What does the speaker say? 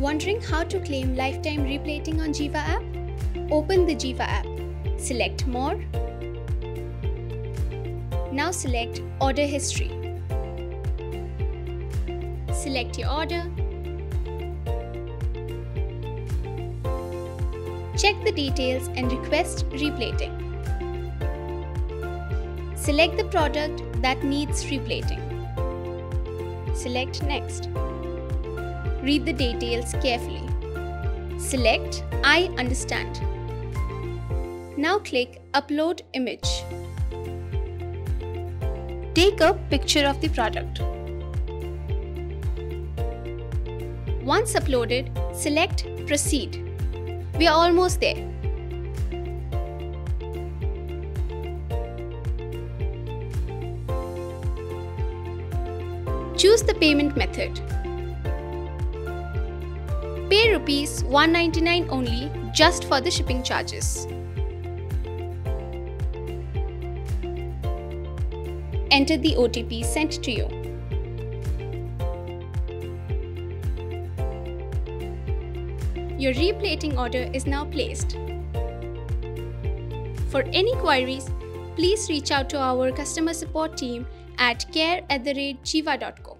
Wondering how to claim lifetime replating on Giva app? Open the Giva app. Select More. Now select Order History. Select your order. Check the details and request replating. Select the product that needs replating. Select Next. Read the details carefully. Select I understand. Now click Upload Image. Take a picture of the product. Once uploaded, select Proceed. We are almost there. Choose the payment method. Pay rupees 199 only just for the shipping charges. Enter the OTP sent to you. Your replating order is now placed. For any queries, please reach out to our customer support team at care@giva.com.